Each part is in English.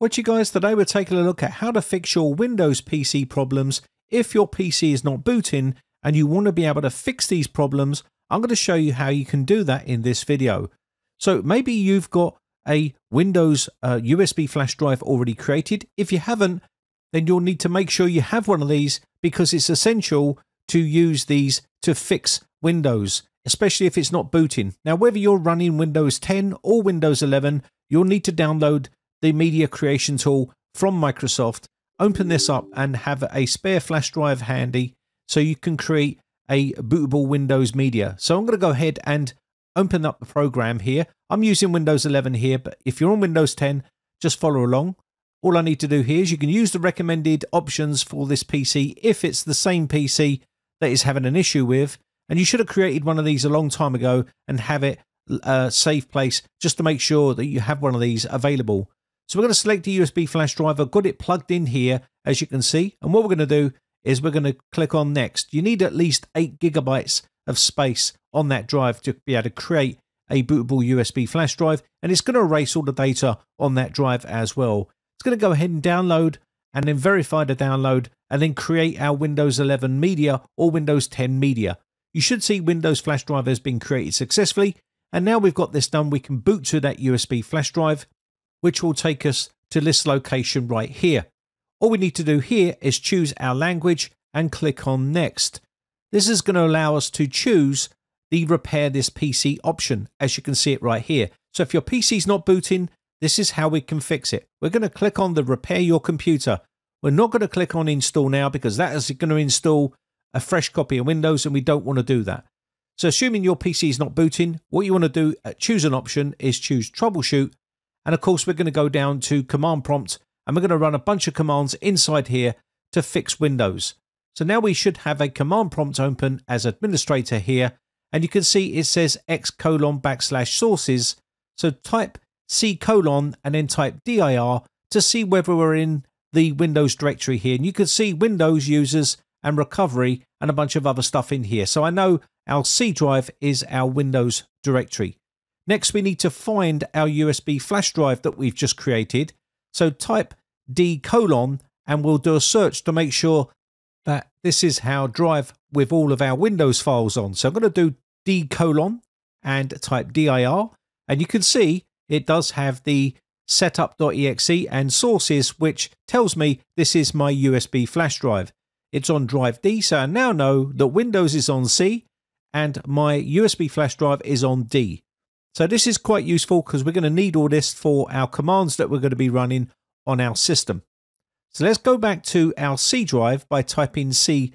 Well, you guys, today we're taking a look at how to fix your Windows PC problems if your PC is not booting and you want to be able to fix these problems. I'm going to show you how you can do that in this video. So maybe you've got a Windows USB flash drive already created. If you haven't, then you'll need to make sure you have one of these because it's essential to use these to fix Windows, especially if it's not booting. Now, whether you're running Windows 10 or Windows 11, you'll need to download the media creation tool from Microsoft, open this up and have a spare flash drive handy so you can create a bootable Windows media. So I'm going to go ahead and open up the program here. I'm using Windows 11 here, but if you're on Windows 10, just follow along. All I need to do here is you can use the recommended options for this PC if it's the same PC that is having an issue with, and you should have created one of these a long time ago and have it a safe place just to make sure that you have one of these available. So we're going to select the USB flash drive. I've got it plugged in here, as you can see. And what we're going to do is we're going to click on next. You need at least 8 GB of space on that drive to be able to create a bootable USB flash drive. And it's going to erase all the data on that drive as well. It's going to go ahead and download and then verify the download and then create our Windows 11 media or Windows 10 media. You should see Windows flash drive has been created successfully. And now we've got this done, we can boot to that USB flash drive, which will take us to this location right here. All we need to do here is choose our language and click on next. This is going to allow us to choose the repair this PC option, as you can see it right here. So if your PC's not booting, this is how we can fix it. We're going to click on the repair your computer. We're not going to click on install now because that is going to install a fresh copy of Windows and we don't want to do that. So assuming your PC is not booting, what you want to do at choose an option is choose troubleshoot. And of course, we're going to go down to command prompt and we're going to run a bunch of commands inside here to fix Windows. So now we should have a command prompt open as administrator here. And you can see it says x:\\sources. So type c: and then type dir to see whether we're in the Windows directory here. And you can see Windows users and recovery and a bunch of other stuff in here. So I know our C drive is our Windows directory. Next, we need to find our USB flash drive that we've just created. So type d: and we'll do a search to make sure that this is our drive with all of our Windows files on. So I'm going to do d: and type dir. And you can see it does have the setup.exe and sources, which tells me this is my USB flash drive. It's on drive D. So I now know that Windows is on C and my USB flash drive is on D. So this is quite useful because we're going to need all this for our commands that we're going to be running on our system. So let's go back to our C drive by typing c: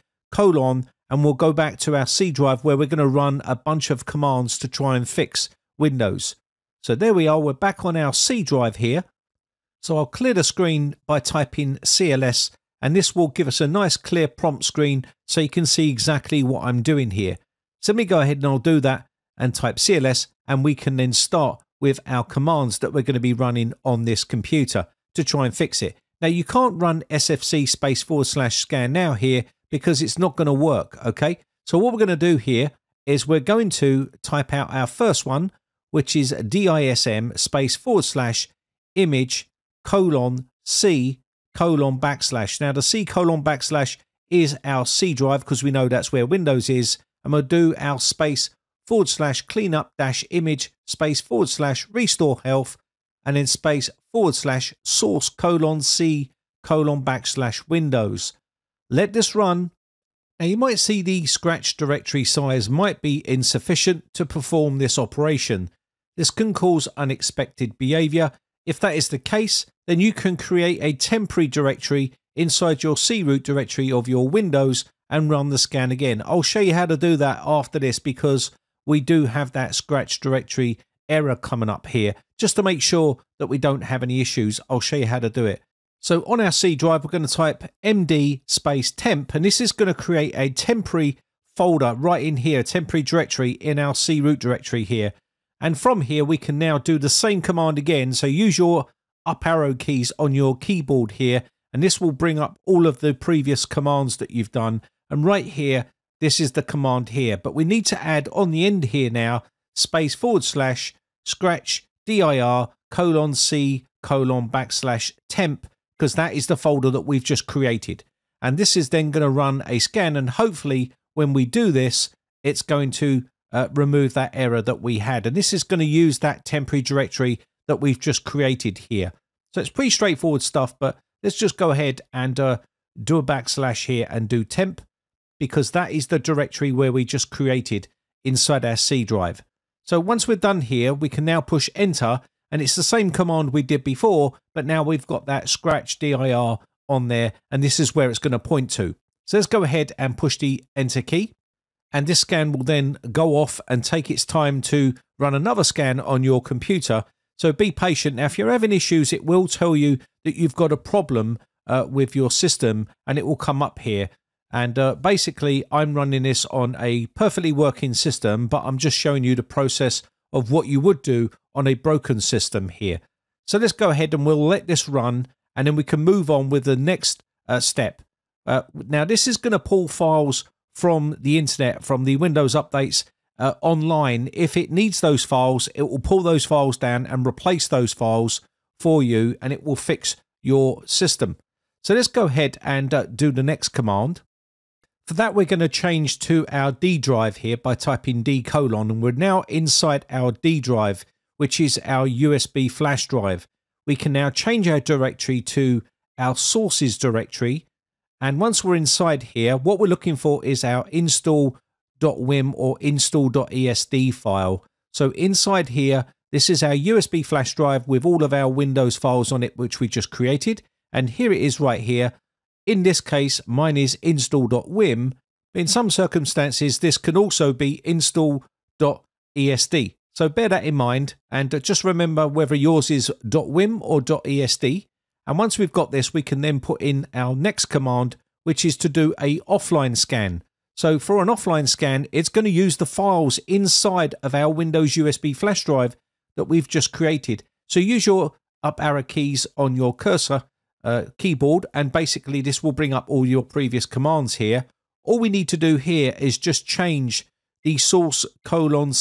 and we'll go back to our C drive where we're going to run a bunch of commands to try and fix Windows. So there we are, we're back on our C drive here. So I'll clear the screen by typing cls and this will give us a nice clear prompt screen so you can see exactly what I'm doing here. So let me go ahead and I'll do that and type cls and we can then start with our commands that we're going to be running on this computer to try and fix it. Now you can't run sfc /scan now here because it's not going to work, okay? So what we're going to do here is we're going to type out our first one, which is dism image:\c:\. Now the c:\" is our C drive because we know that's where Windows is, and we'll do our /cleanup-image/restore health and then /source:\c:\Windows. Let this run. Now you might see the scratch directory size might be insufficient to perform this operation. This can cause unexpected behavior. If that is the case, then you can create a temporary directory inside your C root directory of your Windows and run the scan again. I'll show you how to do that after this because we do have that scratch directory error coming up here. Just to make sure that we don't have any issues, I'll show you how to do it. So on our C drive, we're going to type md temp, and this is going to create a temporary folder right in here, temporary directory in our C root directory here. And from here, we can now do the same command again. So use your up arrow keys on your keyboard here, and this will bring up all of the previous commands that you've done. And right here, this is the command here, but we need to add on the end here now, /\scratch_dir /c:/temp, because that is the folder that we've just created. And this is then going to run a scan, and hopefully when we do this, it's going to remove that error that we had. And this is going to use that temporary directory that we've just created here. So it's pretty straightforward stuff, but let's just go ahead and do a / here and do temp, because that is the directory where we just created inside our C drive. So once we're done here, we can now push enter, and it's the same command we did before, but now we've got that scratch dir on there, and this is where it's going to point to. So let's go ahead and push the enter key, and this scan will then go off and take its time to run another scan on your computer. So be patient. Now, if you're having issues, it will tell you that you've got a problem with your system, and it will come up here. And basically, I'm running this on a perfectly working system, but I'm just showing you the process of what you would do on a broken system here. So let's go ahead and we'll let this run, and then we can move on with the next step. Now, this is going to pull files from the internet, from the Windows updates online. If it needs those files, it will pull those files down and replace those files for you, and it will fix your system. So let's go ahead and do the next command. For that, we're going to change to our D drive here by typing D:, and we're now inside our D drive, which is our USB flash drive. We can now change our directory to our sources directory. And once we're inside here, what we're looking for is our install.wim or install.esd file. So inside here, this is our USB flash drive with all of our Windows files on it, which we just created. And here it is right here. In this case, mine is install.wim. In some circumstances, this can also be install.esd. So bear that in mind, and just remember whether yours is .wim or .esd. And once we've got this, we can then put in our next command, which is to do a offline scan. So for an offline scan, it's going to use the files inside of our Windows USB flash drive that we've just created. So use your up arrow keys on your cursor keyboard, and basically this will bring up all your previous commands here. All we need to do here is just change the source /c:/Windows,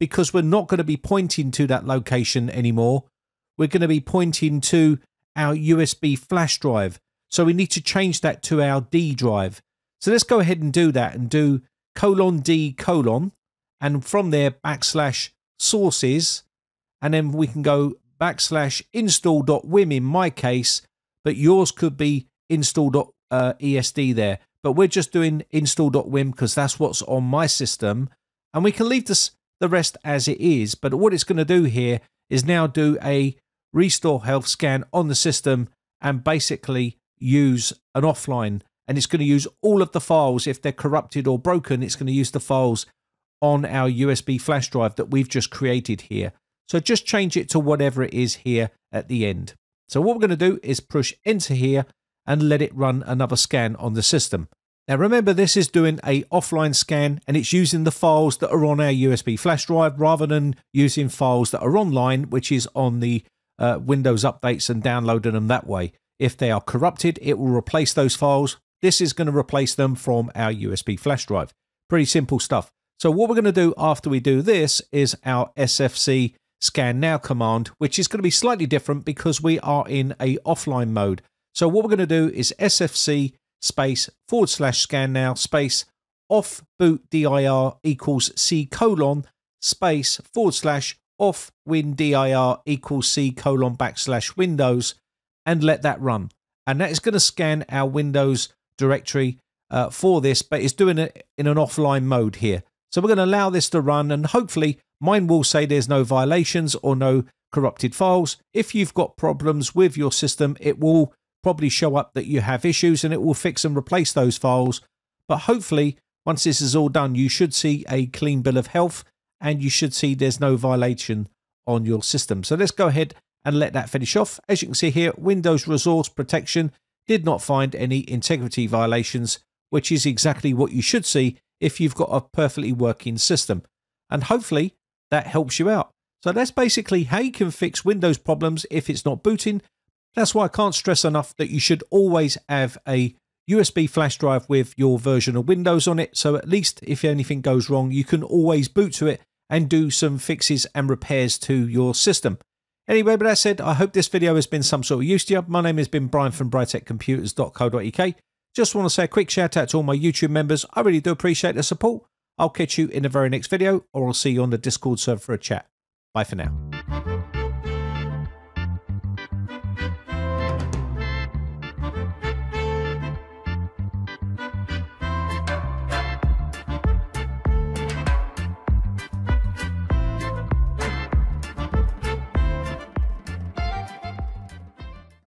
because we're not going to be pointing to that location anymore. We're going to be pointing to our USB flash drive. So we need to change that to our D drive. So let's go ahead and do that and do /d:, and from there /sources, and then we can go /install.wim in my case, but yours could be install.esd there. But we're just doing install.wim because that's what's on my system, and we can leave this, the rest as it is. But what it's going to do here is now do a restore health scan on the system and basically use an offline, and it's going to use all of the files. If they're corrupted or broken, it's going to use the files on our USB flash drive that we've just created here. So just change it to whatever it is here at the end. So what we're going to do is push enter here and let it run another scan on the system. Now remember, this is doing a offline scan, and it's using the files that are on our USB flash drive rather than using files that are online, which is on the Windows updates, and downloading them that way. If they are corrupted, it will replace those files. This is going to replace them from our USB flash drive. Pretty simple stuff. So what we're going to do after we do this is our sfc scan now command, which is going to be slightly different because we are in a offline mode. So what we're going to do is sfc /offbootdir = c:/offwindir = c:/Windows, and let that run. And that is going to scan our Windows directory for this, but it's doing it in an offline mode here. So we're going to allow this to run, and hopefully mine will say there's no violations or no corrupted files. If you've got problems with your system, it will probably show up that you have issues, and it will fix and replace those files. But hopefully once this is all done, you should see a clean bill of health, and you should see there's no violation on your system. So let's go ahead and let that finish off. As you can see here, Windows Resource Protection did not find any integrity violations, which is exactly what you should see if you've got a perfectly working system. And hopefully that helps you out. So that's basically how you can fix Windows problems if it's not booting. That's why I can't stress enough that you should always have a USB flash drive with your version of Windows on it. So at least if anything goes wrong, you can always boot to it and do some fixes and repairs to your system. Anyway, but that said, I hope this video has been some sort of use to you. My name has been Brian from Britec09.co.uk. Just want to say a quick shout out to all my YouTube members. I really do appreciate the support. I'll catch you in the very next video, or I'll see you on the Discord server for a chat. Bye for now.